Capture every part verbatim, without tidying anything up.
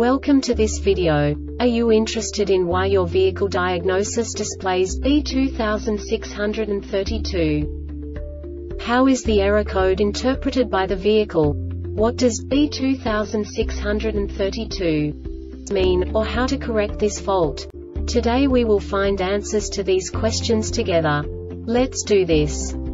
Welcome to this video. Are you interested in why your vehicle diagnosis displays B two six three two? How is the error code interpreted by the vehicle? What does B two six three two mean, or how to correct this fault? Today we will find answers to these questions together. Let's do this.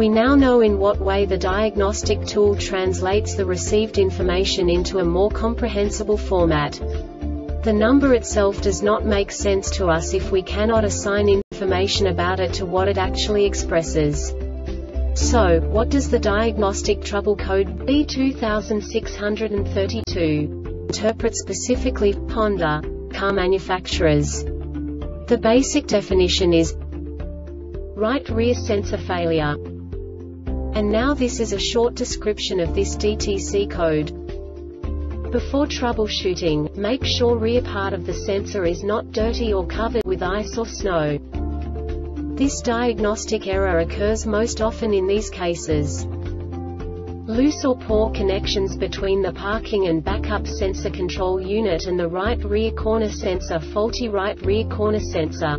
We now know in what way the diagnostic tool translates the received information into a more comprehensible format. The number itself does not make sense to us if we cannot assign information about it to what it actually expresses. So, what does the diagnostic trouble code B two six three two interpret specifically for Honda car manufacturers? The basic definition is right rear sensor failure. And now this is a short description of this D T C code. Before troubleshooting, make sure rear part of the sensor is not dirty or covered with ice or snow. This diagnostic error occurs most often in these cases: loose or poor connections between the parking and backup sensor control unit and the right rear corner sensor, faulty right rear corner sensor.